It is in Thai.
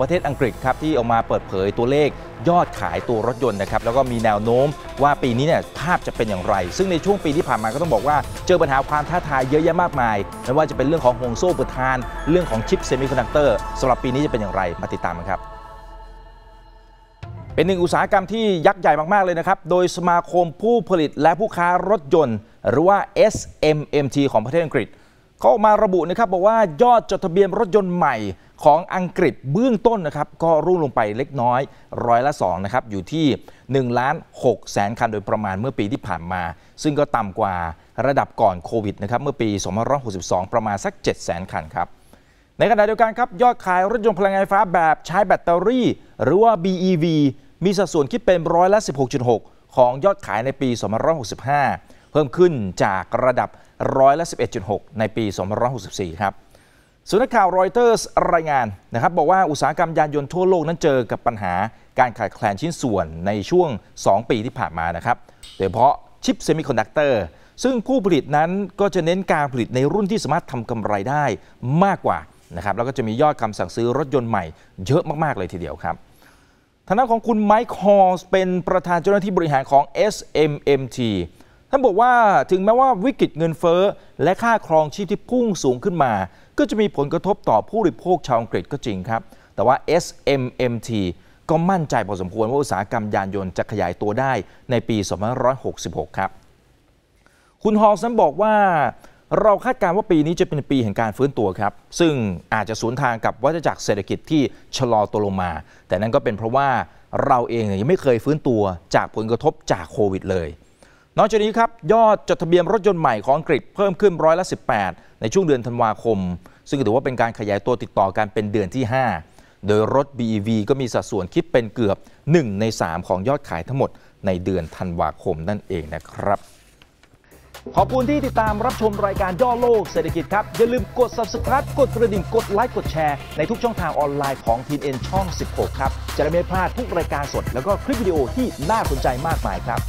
ประเทศอังกฤษครับที่ออกมาเปิดเผยตัวเลขยอดขายตัวรถยนต์นะครับแล้วก็มีแนวโน้มว่าปีนี้เนี่ยภาพจะเป็นอย่างไรซึ่งในช่วงปีที่ผ่านมาก็ต้องบอกว่าเจอปัญหาความท้าทายเยอะแยะมากมายไม่ว่าจะเป็นเรื่องของห่วงโซ่อุปทานเรื่องของชิปเซมิคอนดักเตอร์สำหรับปีนี้จะเป็นอย่างไรมาติดตามกันครับเป็นหนึ่งอุตสาหกรรมที่ยักษ์ใหญ่มากๆเลยนะครับโดยสมาคมผู้ผลิตและผู้ค้ารถยนต์หรือว่า SMMT ของประเทศอังกฤษเขาออกมาระบุนะครับบอกว่ายอดจดทะเบียนรถยนต์ใหม่ของอังกฤษเบื้องต้นนะครับก็ร่วงลงไปเล็กน้อย100.2%นะครับอยู่ที่1,600,000 คันโดยประมาณเมื่อปีที่ผ่านมาซึ่งก็ต่ำกว่าระดับก่อนโควิดนะครับเมื่อปี2562ประมาณสัก 700,000 คันครับในขณะเดียวกันครับยอดขายรถยนต์พลังงานไฟฟ้าแบบใช้แบตเตอรี่หรือว่า BEV มีสัดส่วนคิดเป็น16.6%ของยอดขายในปี2565เพิ่มขึ้นจากระดับ11.6%ในปี2564ครับสำนักข่าวรอยเตอร์สรายงานนะครับบอกว่าอุตสาหกรรมยานยนต์ทั่วโลกนั้นเจอกับปัญหาการขาดแคลนชิ้นส่วนในช่วง2 ปีที่ผ่านมานะครับโดยเฉพาะชิปเซมิคอนดักเตอร์ซึ่งผู้ผลิตนั้นก็จะเน้นการผลิตในรุ่นที่สามารถทำกำไรได้มากกว่านะครับแล้วก็จะมียอดคำสั่งซื้อรถยนต์ใหม่เยอะมากๆเลยทีเดียวครับทางด้านของคุณไมค์ฮอลส์เป็นประธานเจ้าหน้าที่บริหารของ SMMTท่านบอกว่าถึงแม้ว่าวิกฤตเงินเฟ้อและค่าครองชีพที่พุ่งสูงขึ้นมาก็จะมีผลกระทบต่อผู้บริโภคชาวอังกฤษก็จริงครับแต่ว่า SMMT ก็มั่นใจพอสมควรว่าอุตสาหกรรมยานยนต์จะขยายตัวได้ในปี2566ครับคุณฮอลส์นั้นบอกว่าเราคาดการณ์ว่าปีนี้จะเป็นปีแห่งการฟื้นตัวครับซึ่งอาจจะสวนทางกับวัฏจักรเศรษฐกิจที่ชะลอตัวลงมาแต่นั่นก็เป็นเพราะว่าเราเองยังไม่เคยฟื้นตัวจากผลกระทบจากโควิดเลยนอกจากนี้ครับยอดจดทะเบียนรถยนต์ใหม่ของอังกฤษเพิ่มขึ้น18%ในช่วงเดือนธันวาคมซึ่งถือว่าเป็นการขยายตัวติดต่อกันเป็นเดือนที่5โดยรถ BEV ก็มีสัดส่วนคิดเป็นเกือบ1 ใน 3ของยอดขายทั้งหมดในเดือนธันวาคมนั่นเองนะครับขอบคุณที่ติดตามรับชมรายการย่อโลกเศรษฐกิจครับอย่าลืมกด Subscribe กดกระดิ่งกดไลค์กดแชร์ในทุกช่องทางออนไลน์ของ TNN ช่อง 16ครับจะได้ไม่พลาดทุกรายการสดแล้วก็คลิปวิดีโอที่น่าสนใจมากมายครับ